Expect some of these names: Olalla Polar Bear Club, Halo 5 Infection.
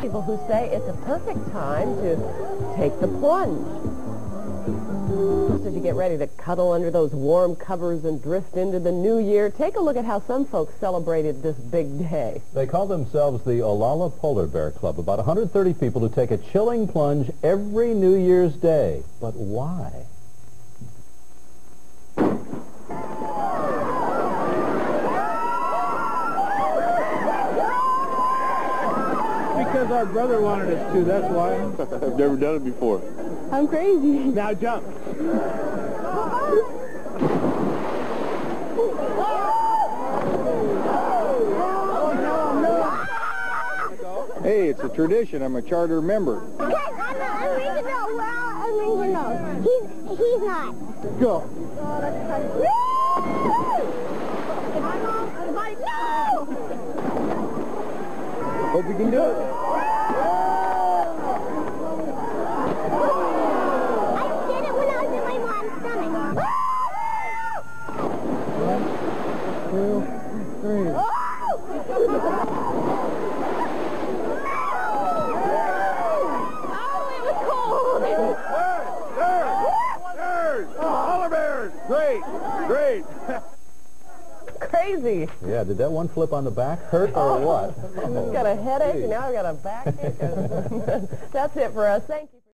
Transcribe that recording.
People who say it's a perfect time to take the plunge. As you get ready to cuddle under those warm covers and drift into the new year, take a look at how some folks celebrated this big day. They call themselves the Olalla Polar Bear Club, about 130 people who take a chilling plunge every New Year's Day. But why? Our brother wanted us to, that's why. I've never done it before. I'm crazy. Now jump. Hey, it's a tradition. I'm a charter member. Okay, I'm original. Well, I'm original. He's not. Go. Oh, that's my mom and my no! Hope you can do it. Yeah, did that one flip on the back hurt or what? I've got a headache, now I've got a backache. That's it for us. Thank you.